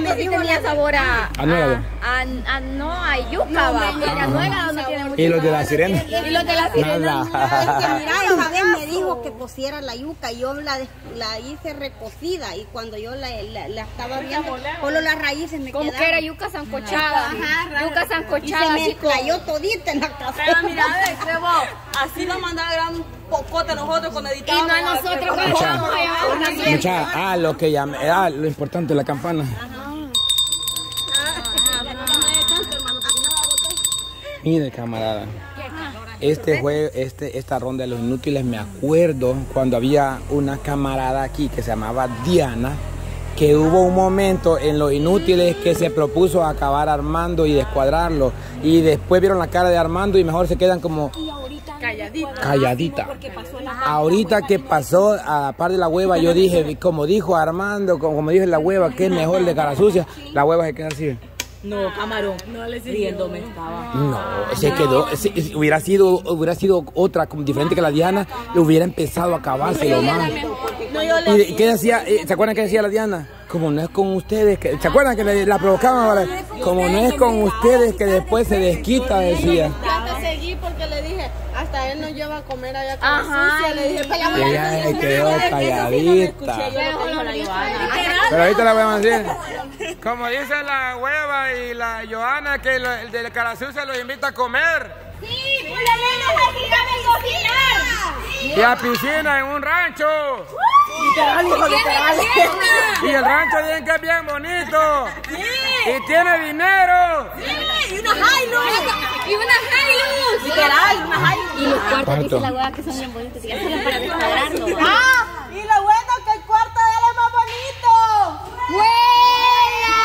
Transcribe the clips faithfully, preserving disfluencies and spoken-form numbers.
no sí tenía sabor a... A nueva. A, a, a, no, a yuca, va. A nueva no tiene mucho. ¿Y los de la sirena? Y los de la sirena. Mira, una vez me dijo que cociera la yuca. Yo la, la hice recocida. Y cuando yo la, la, la estaba viendo, solo las raíces me quedaron. Como que era yuca sancochada. Ajá, yuca sancochada. Y se me cayó todita en la casa. Pero mira, Crebo, así nos mandaba gran pocote nosotros cuando editábamos. Y no a nosotros cuando estábamos allá. Mucha, ah, lo que llamé, ah, lo importante, la campana. Ajá. Mire, camarada, este juego, este, esta ronda de los inútiles, me acuerdo cuando había una camarada aquí que se llamaba Diana, que hubo un momento en los inútiles que se propuso acabar Armando y descuadrarlo, y después vieron la cara de Armando y mejor se quedan como calladita. calladita. Ahorita que pasó a la par de la hueva, yo dije, como dijo Armando, como, como dijo la hueva, que es mejor de cara sucia, la hueva se queda así. No, camarón, no le riéndome estaba. No, se quedó. Se, hubiera sido hubiera sido otra diferente que la Diana, le hubiera empezado a acabarse lo más. ¿Y qué decía? ¿Se acuerdan qué decía la Diana? Como no es con ustedes, que, ¿se acuerdan que le, la provocaban? ¿Vale? Como no es con ustedes que después se desquita, decía. Yo te seguí porque le dije, hasta él nos lleva a comer allá con sucia, le dije, ella se quedó calladita. Pero ahorita la voy a decir. Como dice la hueva y la Johanna, que lo, el del Carazú se los invita a comer. Sí, por lo menos aquí caben cocinar. Sí. Y a piscina en un rancho. Uh, literal, hijo, literal. Y el rancho dicen que es bien bonito. Sí. Y tiene dinero. Sí, y una Hilux. Y una Hilux. Literal, una Hilux. Y los cuartos dice la hueva que son bien bonitos. Y hacen para restaurarlo. Ah, y lo bueno que el cuarto de él es más bonito. ¡Buena!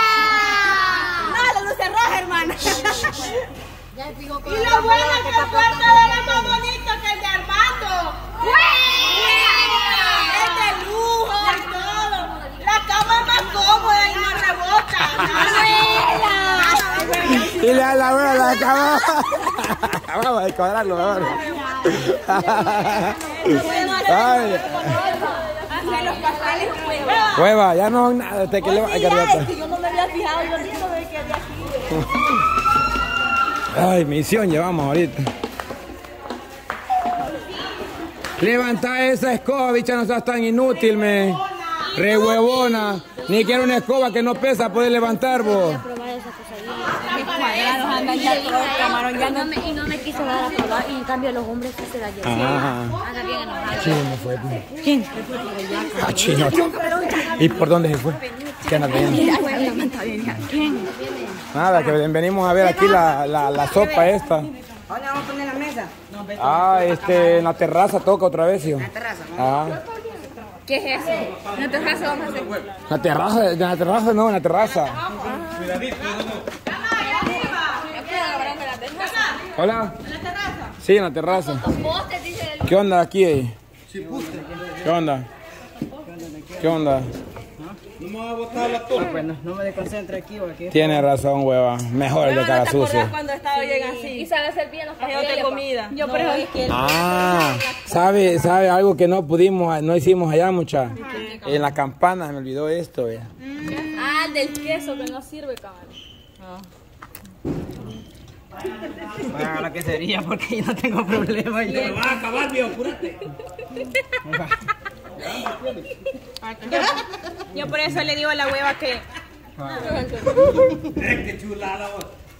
No, la luz es roja, hermana. Y lo bueno es que el cuarto de él es más bonito que el de Armando. ¡Buena! Es de lujo y todo. La cama es más cómoda y no rebota. ¡Buena! Y le da la buena la cama. Vamos a descuadrarlo, vamos. Los pasteles Cueva. Cueva, ya no nada, te que le va a cargar. Yo no me había fijado, yo mismo me quedé aquí. Ay, misión llevamos ahorita. Levanta esa escoba, bicha, no seas tan inútil, me. Re huevona. Ni quiero una escoba que no pesa, poder levantar vos. Y no me quiso dar a probar, y en cambio los hombres sí se la llevan. Anda bien enojado. ¿Quién me fue? ¿Quién? Ah, chino. ¿Y por dónde se fue? ¿Qué anda bien? ¿Quién? Nada, que venimos a ver aquí la, la, la sopa esta. ¿Dónde vamos a poner la mesa? Ah, este, en la terraza toca otra vez, hijo. En la terraza, ¿no? Ah. ¿Qué es eso? En la terraza vamos a hacer. La terraza, en la terraza no, en la terraza. Cuidadito, no. Hola. ¿En la terraza? Sí, en la terraza. ¿Qué onda aquí? Eh? ¿Qué onda? ¿Qué onda? No me voy a botar la torre. Bueno, no me desconcentre aquí o aquí. Tienes razón, hueva. Mejor el de cara sucia. Cuando estaba bien así. Y sabe hacer bien los pasteles de comida. Yo prefiero izquierda. Ah, sabe, sabe algo que no pudimos, no hicimos allá, mucha. En la campana se me olvidó esto, vea. Ah, del queso que no sirve, cabrón. Bueno, la que sería porque yo no tengo problema. Yo me vas a acabar, viejo, apúrate. Yo por eso le digo a la hueva que...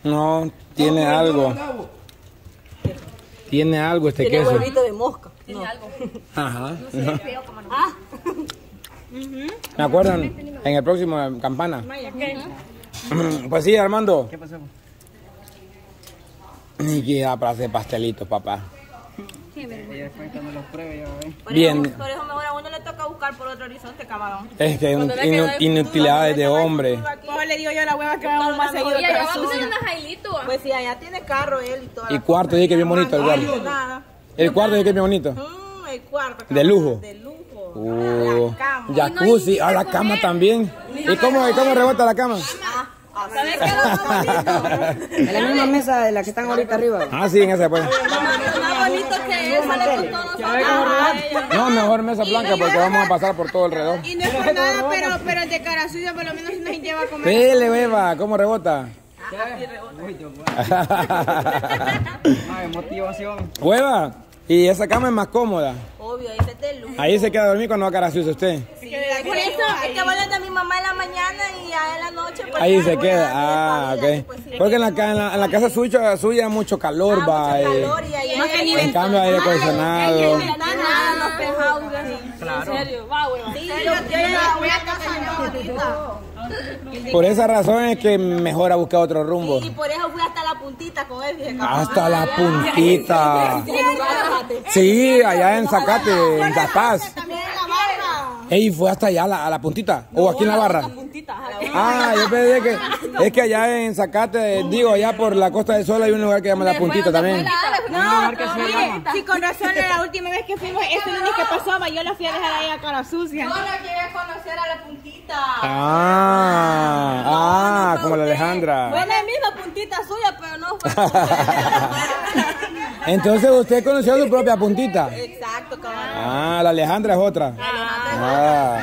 No, tiene algo. Tiene algo este queso. Tiene huevito de mosca. Tiene algo. Ajá. No sé, feo como no. ¿Me acuerdan? En el próximo campana. Pues sí, Armando. ¿Qué pasó? Ni que para hacer pastelitos, papá. Sí, bien. Por eso mejor a uno le toca buscar por otro horizonte, camarón. Es que in, in, inutilidades de hombre. ¿Cómo le digo yo a la hueva que vamos más seguido? Y allá vamos en una jailito. Pues sí, allá tiene carro él y todo. Y cuarto, dice que es bien bonito el cuarto. El cuarto dice que es bien bonito. El cuarto. De lujo. De lujo. Jacuzzi, a la cama también. ¿Y cómo rebota la cama? ¿Sabes qué era lo bonito? En la misma mesa de la que están ahorita arriba. Ah, sí, en esa pues. Más bonito que esa, le contó nosotros. No, mejor mesa blanca porque vamos a pasar por todo el redón. Y no es por nada, pero, pero el de cara suya por lo menos nos lleva a comer. Pele, beba, ¿cómo rebota? Motivación. Hueva, y esa cama es más cómoda. Obvio, ahí está de luz. Ahí se queda a dormir cuando va caracioso usted. Sí, por eso es que vuelve de mi mamá en la mañana y ya en la noche. Pues, ahí se queda, ah, ok. Pues, sí. Porque en la, en la, en la casa suya suya mucho calor, ah, va. Mucho eh. calor y ahí no hay en cambio aire acondicionado. En los penthouses. Claro. En serio, va, hueva. Sí, yo voy a casa ahorita. Por esa razón es que mejor a buscar otro rumbo. Y, y por eso fui hasta la puntita con él. Hasta la puntita. Sí, allá en Zacate, en Capaz. Ey, fue hasta allá la, a la puntita. O aquí en la barra. Ah, yo pensé que es que allá en Zacate, digo, allá por la Costa del Sol hay un lugar que se llama la puntita también. No, sí, con razón, la última vez que fuimos, ese lunes que pasaba, yo la fui a dejar ahí a cara sucia. No, la quería conocer a la puntita. Ah, ah, como la Alejandra. Fue la misma puntita suya, pero no fue. Entonces usted conoció su propia puntita. Exacto, cabrón. Ah, la Alejandra es otra. Ah,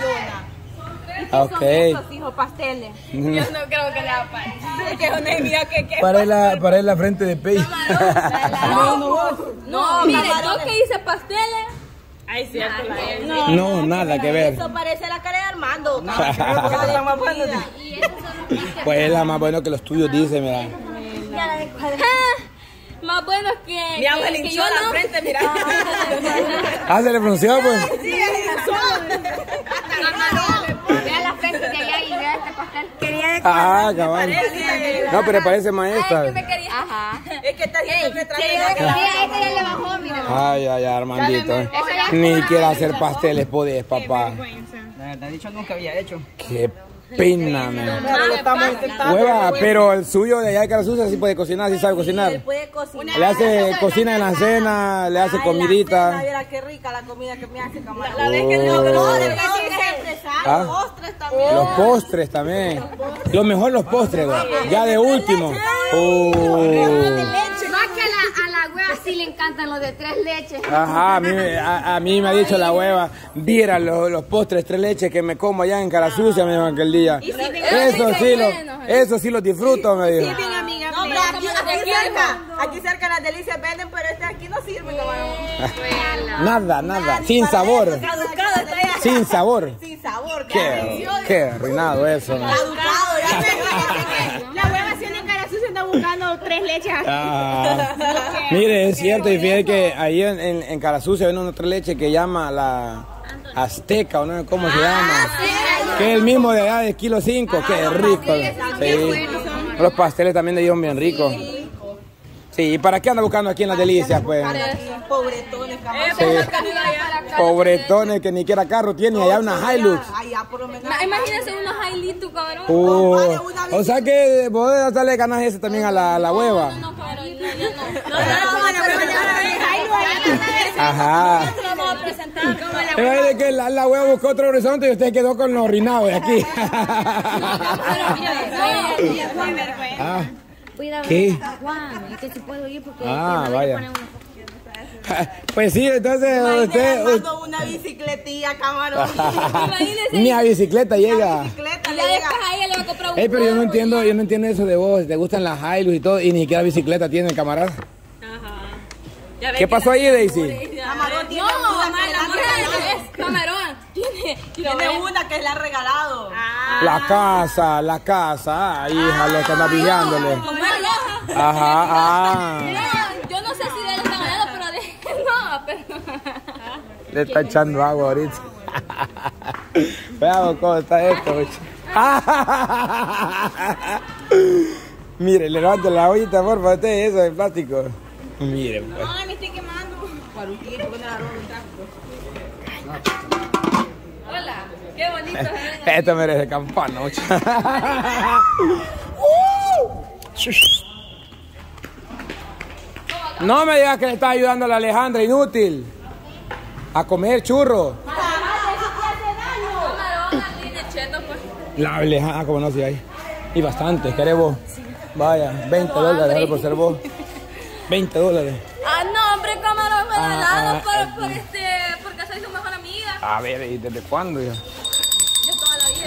ah, ok. Esos hijos pasteles. Yo no creo que le haga pan. Para la, para la frente de pey. No, no, no, mire, yo que hice pasteles. Ay, sí, no, no, nada que ver. Eso parece la cara de Armando. Pues es la más buena que los tuyos, dice, mira. Más bueno que mi abuela hinchó la frente, mira. Ah, se le pronunció, pues. Sí, vea la frente que allá y vea este pastel. Quería ah, cabal. No, pero parece maestra. Es que me quería. Ajá. Es que está haciendo retraso. Esta ya le bajó, mira. Ay, ay, Armandito. Ni quiero hacer pasteles, podés, papá. La verdad, dicho nunca había hecho. Qué pena, man. Hueva, pero el suyo de allá de Carasusa sí puede cocinar, sí sabe cocinar. Sí, puede cocinar. Le hace cocina en la cena, le hace comidita. Mira qué rica la comida que me hace, camarada. La vez que no, no, de verdad es empresario. Los postres también. Los postres también. Lo mejor los postres, güey. Ya de último. Sí le encantan los de tres leches. Ajá, a mí, a, a mí me ha dicho la hueva, viera los, los postres tres leches que me como allá en Cara Sucia, me dijo aquel día. Si eso sí los, eso sí los disfruto, me dijo. Sí, bien amiga. No, pero aquí, aquí cerca, aquí cerca las delicias venden, pero este aquí no sirve, cabrón. Nada, nada, sin sabor. Sin sabor. Sin sabor. Qué, qué arruinado eso. ¿No? La hueva tiene Cara Sucia, anda buscando tres leches. Ah. Mire, es cierto, y fíjate que ahí en, en, en Cara Sucia hay una otra leche que llama la Azteca, o no sé cómo se llama, que es el mismo de allá de Kilo cinco, que rico. Sí. Los pasteles también de ellos bien ricos. Sí, ¿y para qué anda buscando aquí en las delicias, pues? Pobretones, sí. Pobretones que ni quiera carro tiene, allá una Hilux. Imagínense una Hilux, tu cabrón. Oh, o sea que vos darle ganas ese también a la, la hueva. Ajá. Pero de que la, la hueva buscó otro horizonte y usted quedó con los orinados de aquí. Ah, ¿qué? Ah, vaya. Pues sí, entonces usted... Me mandó una bicicletilla, camarón. Ni a bicicleta llega. Ey, pero yo no entiendo, yo no entiendo eso de vos. Te gustan las Hilux y todo, y ni siquiera bicicleta tiene el camarada. ¿Qué pasó ahí, Daisy? Camarón tiene Camarón tiene una que le ha regalado. La casa, la casa. Ah, hija, lo que anda pillándole. Ajá, ah. Yo no sé si le están ganando, pero de... No, pero... Le está echando agua ahorita. Veamos cómo está esto. Mire, levante la ollita, por favor, ustedes, eso de plástico. Mire, pues. No, me estoy quemando. Hola, qué bonito. Esto merece campana, muchachos. No me digas que le está ayudando a la Alejandra, inútil. A comer churro. La Alejandra, como no, si hay. Y bastante, ¿querés vos? Sí. Vaya, veinte dólares por ser vos. veinte dólares. Ah, no, hombre, cómo no me han dado por, por este, porque soy su mejor amiga. A ver, ¿y desde cuándo ya? De toda la vida.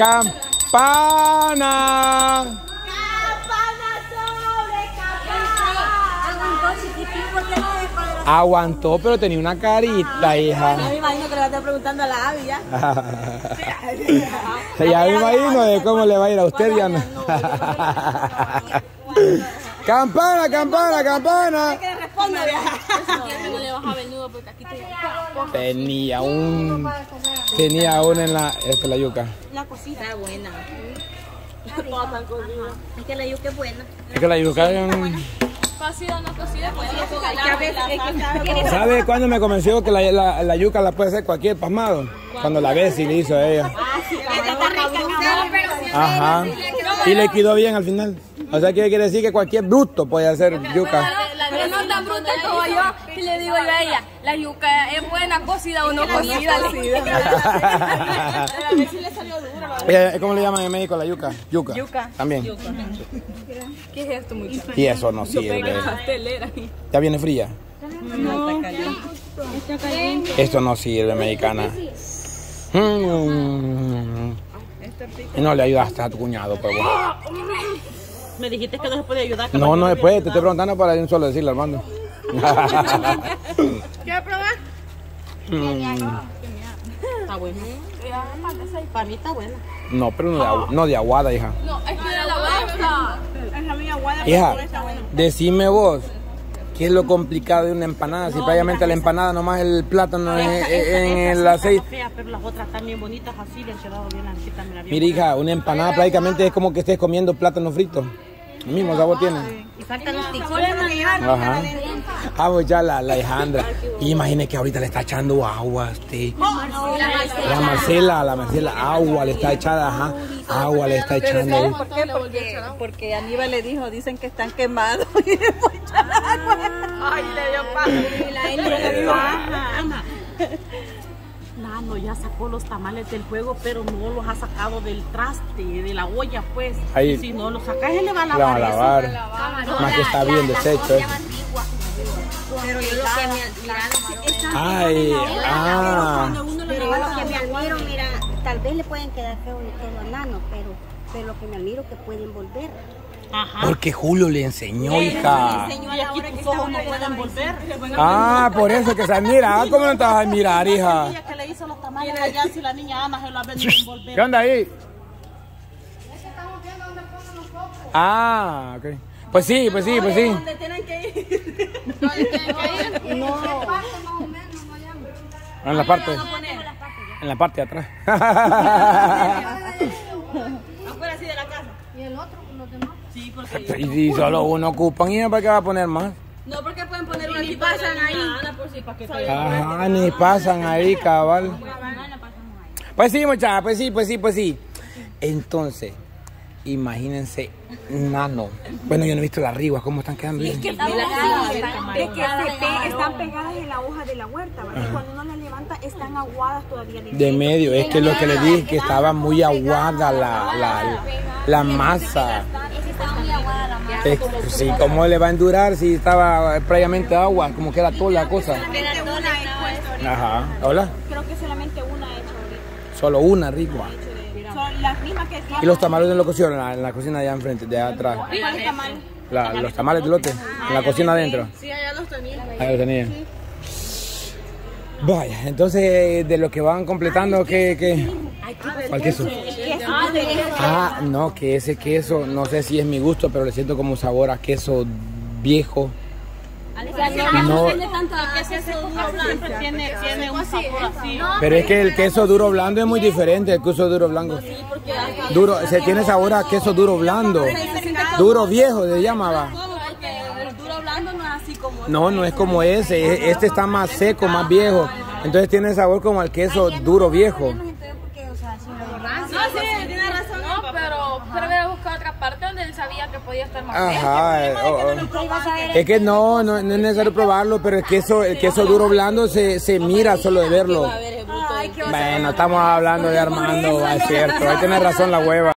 ¡Campana! ¡Campana sobre campana! Aguantó, chiquitín, porque no me paró. Aguantó, pero tenía una carita, ah, hija. Ya me imagino que le va a estar preguntando a la Abby, ¿ya? Ya me imagino de cómo le va a ir a usted, ya no. Campana, campana, campana. Tenía un, tenía una en la, esta, la yuca. La cosita era buena. Es que la yuca es buena. Es que la yuca es cocida, no cocida. ¿Sabe cuándo me convenció que la, la, la yuca la puede hacer cualquier pasmado? Cuando la Bessie le hizo a ella. Ajá. Y le quedó bien al final. O sea, ¿qué quiere decir? Que cualquier bruto puede hacer yuca. Pero no tan bruta como yo, que le digo yo a ella, la yuca es buena, cocida o no cocida. A ver si le salió dura. ¿Cómo le llaman en México la yuca? Yuca. Yuca. También. ¿Qué es esto, muchachos? Y eso no sirve. ¿Ya viene fría? No, está caliente. Esto no sirve, mexicana. No le ayudaste a tu cuñado, pues bueno. Me dijiste que no se puede ayudar. No, no se puede. Te estoy preguntando para ir un solo decirle, Armando. ¿Quieres probar? Está bueno. Para mí está bueno. No, pero no de, agu no de aguada, hija. No, es que de la aguada. Es la mía aguada. Hija, decime vos, ¿qué es lo complicado de una empanada? Si prácticamente la empanada nomás el plátano en el aceite. Pero las otras están bien bonitas así, le han quedado bien así también. Mira, hija, una empanada prácticamente es como que estés comiendo plátano frito. El mismo sabor tiene. Y faltan los tijoles. Ajá. Ah, pues ya la, la Alejandra. Imagínate que ahorita le está echando agua a usted. La Marcela, la Marcela, agua le está echada, ajá. Agua le está echando. ¿Sabes por qué? Porque, porque Aníbal le dijo, dicen que están quemados y le fue a echar agua. Ay, le dio paz. Y la Eli le dijo, ajá. Nano ya sacó los tamales del fuego, pero no los ha sacado del traste, de la olla, pues. Ahí, si no los sacas, él le va a lavar. La va a lavar. Eso. Más que está bien deshecho. Eh. Pero yo lo que me admiro. Ay, ah. Pero cuando uno le pero lo que me admiro, mira, tal vez le pueden quedar feo todo a Nano, pero, pero lo que me admiro es que pueden volver. Ajá. Porque Julio le enseñó, sí, hija. Le enseñó a la hora que tus ojos no pueden volver. Ah, por eso que se admira. Ah, ¿cómo no te vas a admirar, hija? Que le hizo los tamales allá, si la niña ama, se lo ha venido a envolver. ¿Qué onda ahí? Es que estamos viendo dónde ponen los focos. Ah, ok. Pues sí, pues sí, pues sí. ¿Dónde tienen que ir? ¿Dónde tienen que ir? No. En la parte. En la parte de atrás. Afuera así de la casa. ¿Y el otro? ¿Los demás? Sí, porque... Y solo uno ocupan, ¿y para qué va a poner más? No, porque pueden poner una y pasan ahí. Ajá, ni pasan ahí, cabal. Pues sí, muchachas, pues sí, pues sí, pues sí. Entonces, imagínense, Nano. Bueno, yo no he visto las ribas, ¿cómo están quedando? Es que están pegadas en la hoja de la huerta, ¿verdad? Cuando uno las levanta, están aguadas todavía. De medio, es que lo que les dije es que estaba muy aguada la masa. Es, sí, ¿cómo le va a endurar si estaba previamente agua? Como queda toda la cosa. Ajá, ¿hola? Creo que solamente una he hecho ahorita. Solo una, rico. Son las mismas que... ¿Y los tamales no lo cocieron? En, en la cocina allá enfrente, de atrás. ¿Cuáles tamales? La, los tamales de lote, en la cocina adentro. Sí, allá los tenía. Allá los tenía. Vaya, entonces, de lo que van completando, ¿qué? qué? ¿Cuál queso? Ah, no, que ese queso, no sé si es mi gusto, pero le siento como sabor a queso viejo. No, pero es que el queso duro blando es muy diferente al queso duro blanco. Duro, se tiene sabor a queso duro blando. Duro viejo se llamaba. No, no es como ese. Este está más seco, más viejo. Entonces tiene sabor como al queso duro viejo. Sabía que podía estar más bien. Es que no, no, no es necesario probarlo, pero el queso, el queso duro blando se, se mira solo de verlo. Bueno, estamos hablando de Armando, es cierto, ahí tiene razón la hueva.